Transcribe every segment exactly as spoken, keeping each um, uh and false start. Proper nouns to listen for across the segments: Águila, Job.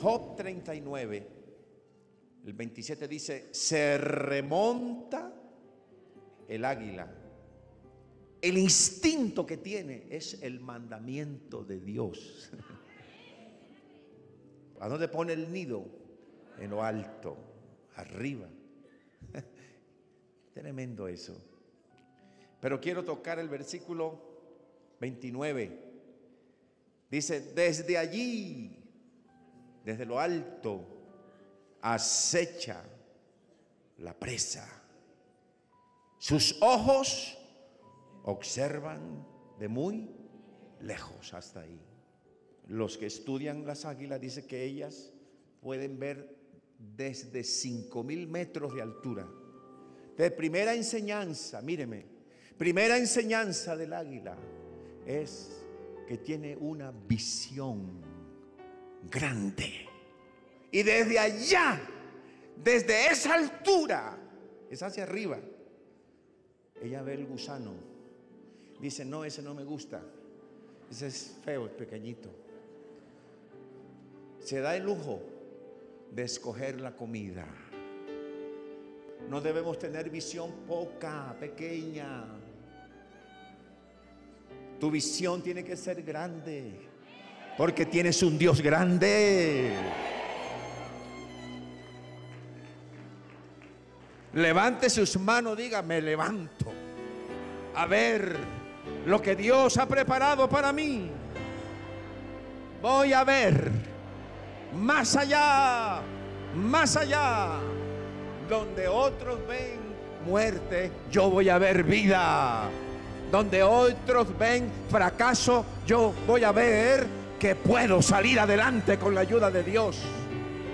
Job treinta y nueve, el veintisiete dice, se remonta el águila. El instinto que tiene es el mandamiento de Dios. ¿A dónde pone el nido? En lo alto, arriba. Tremendo eso. Pero quiero tocar el versículo veintinueve. Dice, desde allí, desde lo alto, acecha la presa. Sus ojos observan de muy lejos hasta ahí. Los que estudian las águilas dicen que ellas pueden ver desde cinco mil metros de altura. Entonces, primera enseñanza, míreme, primera enseñanza del águila es que tiene una visión grande. Y desde allá, desde esa altura, es hacia arriba, ella ve el gusano. Dice, no, ese no me gusta. Ese es feo, es pequeñito. Se da el lujo de escoger la comida. No debemos tener visión poca, pequeña. Tu visión tiene que ser grande, porque tienes un Dios grande. Levante sus manos, diga, me levanto a ver lo que Dios ha preparado para mí. Voy a ver más allá, más allá. Donde otros ven muerte, yo voy a ver vida. Donde otros ven fracaso, yo voy a ver que puedo salir adelante con la ayuda de Dios.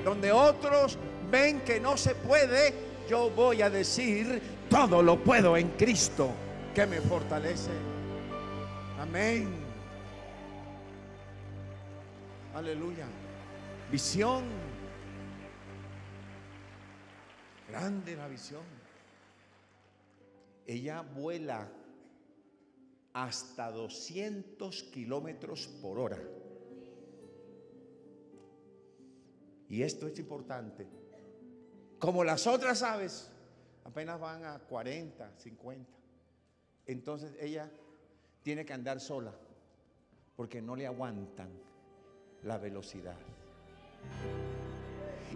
Donde otros ven que no se puede, yo voy a decir, todo lo puedo en Cristo que me fortalece. Amén. Aleluya. Visión. Grande la visión. Ella vuela hasta doscientos kilómetros por hora. Y esto es importante. Como las otras aves, apenas van a cuarenta, cincuenta. Entonces ella tiene que andar sola, porque no le aguantan la velocidad.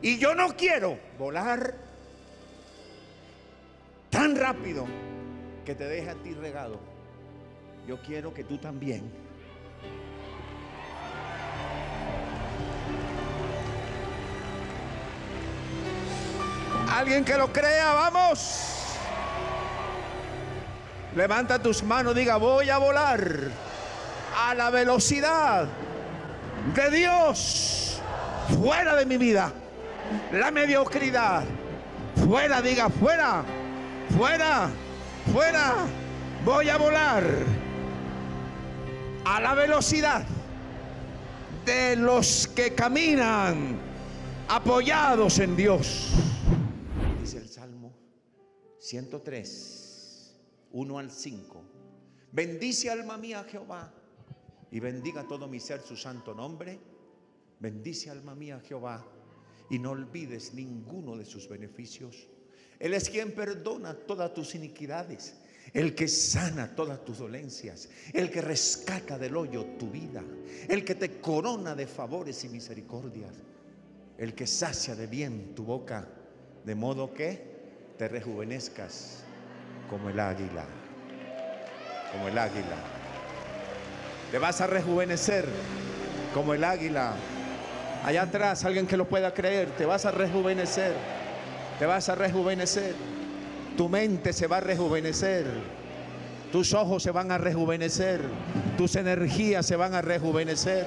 Y yo no quiero volar tan rápido que te deje a ti regado. Yo quiero que tú también. Alguien que lo crea, vamos. Levanta tus manos, diga, voy a volar a la velocidad de Dios. Fuera de mi vida la mediocridad. Fuera, diga, fuera, fuera, fuera. Voy a volar a la velocidad de los que caminan apoyados en Dios. Dice el Salmo ciento tres, uno al cinco. Bendice, alma mía, a Jehová, y bendiga todo mi ser su santo nombre. Bendice, alma mía, a Jehová, y no olvides ninguno de sus beneficios. Él es quien perdona todas tus iniquidades, el que sana todas tus dolencias, el que rescata del hoyo tu vida, el que te corona de favores y misericordias, el que sacia de bien tu boca, de modo que te rejuvenezcas como el águila. Como el águila. Te vas a rejuvenecer como el águila. Allá atrás, alguien que lo pueda creer, te vas a rejuvenecer. Te vas a rejuvenecer. Tu mente se va a rejuvenecer, tus ojos se van a rejuvenecer, tus energías se van a rejuvenecer,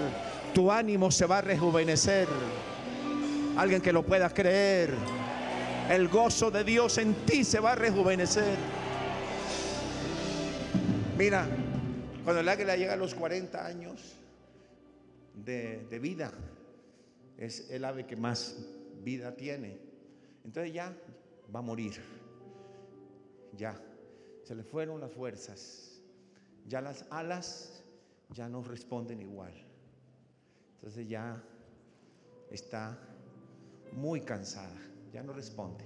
tu ánimo se va a rejuvenecer. Alguien que lo pueda creer, el gozo de Dios en ti se va a rejuvenecer. Mira, cuando el águila llega a los cuarenta años de, de vida, es el ave que más vida tiene. Entonces ya va a morir. Ya, se le fueron las fuerzas, ya las alas ya no responden igual. Entonces ya está muy cansada, ya no responde.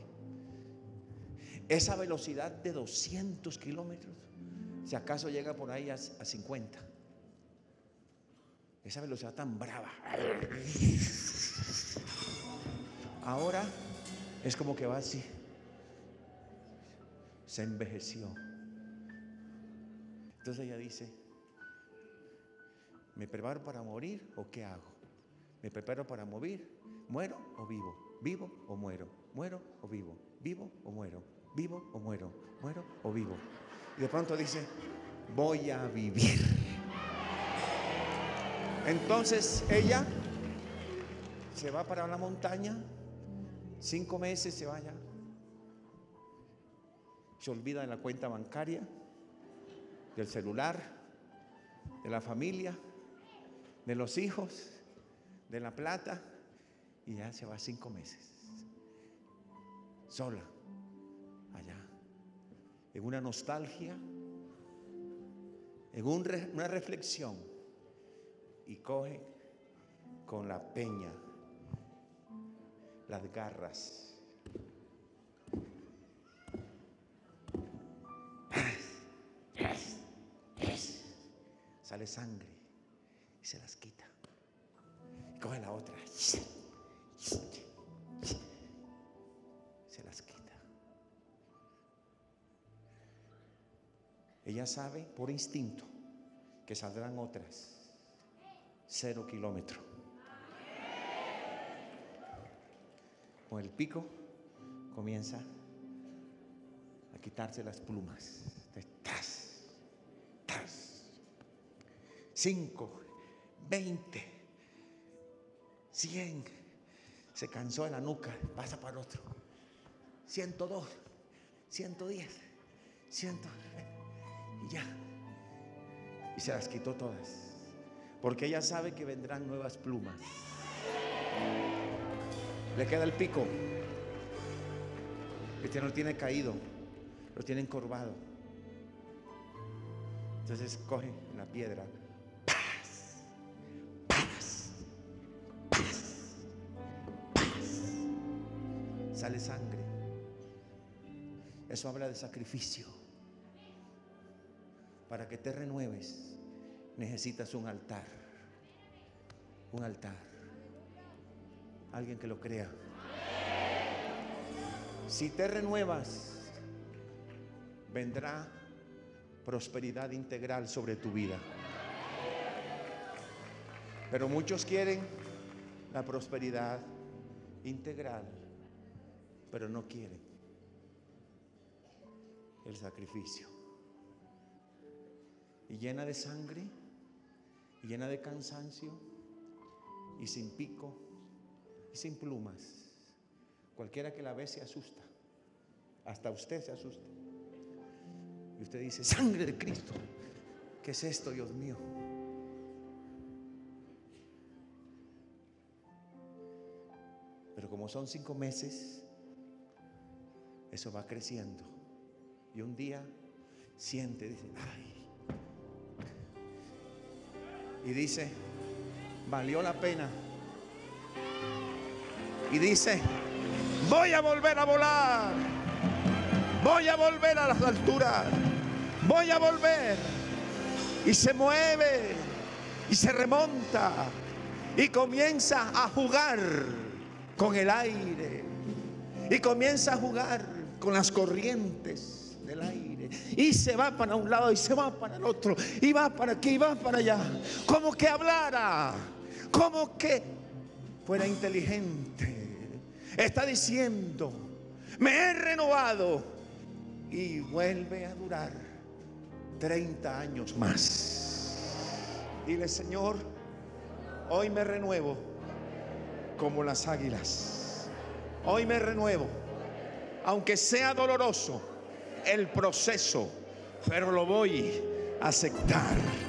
Esa velocidad de doscientos kilómetros, si acaso llega por ahí a, a cincuenta. Esa velocidad tan brava. Ahora es como que va así. Se envejeció. Entonces ella dice: ¿me preparo para morir o qué hago? ¿Me preparo para morir? ¿Muero o vivo? ¿Vivo o muero? ¿Muero o vivo? ¿Vivo o muero? ¿Vivo o muero? ¿Muero o vivo? Y de pronto dice: voy a vivir. Entonces ella se va para la montaña, cinco meses se vaya, se olvida de la cuenta bancaria, del celular, de la familia, de los hijos, de la plata, y ya se va cinco meses sola allá, en una nostalgia, en un re, una reflexión, y coge con la peña las garras. Sale sangre y se las quita. Y coge la otra. Se las quita. Ella sabe por instinto que saldrán otras. Cero kilómetro. Con el pico comienza a quitarse las plumas. ¡Tas! cinco, veinte, cien, se cansó de la nuca, pasa para el otro, ciento dos, ciento diez, cien, y ya, y se las quitó todas, porque ella sabe que vendrán nuevas plumas. Le queda el pico, este no tiene caído, lo tiene encorvado, entonces coge la piedra. Sale sangre. Eso habla de sacrificio. Para que te renueves necesitas un altar. Un altar. Alguien que lo crea. Si te renuevas, vendrá prosperidad integral sobre tu vida. Pero muchos quieren la prosperidad integral, pero no quieren el sacrificio. Y llena de sangre, y llena de cansancio, y sin pico, y sin plumas. Cualquiera que la ve se asusta. Hasta usted se asusta. Y usted dice: sangre de Cristo, ¿qué es esto, Dios mío? Pero como son cinco meses, eso va creciendo. Y un día siente, dice, ay. Y dice, valió la pena. Y dice, voy a volver a volar. Voy a volver a las alturas. Voy a volver. Y se mueve. Y se remonta. Y comienza a jugar con el aire. Y comienza a jugar con las corrientes del aire, y se va para un lado y se va para el otro, y va para aquí y va para allá, como que hablara, como que fuera inteligente. Está diciendo: me he renovado. Y vuelve a durar treinta años más. Dile: Señor, hoy me renuevo como las águilas. Hoy me renuevo. Aunque sea doloroso el proceso, pero lo voy a aceptar.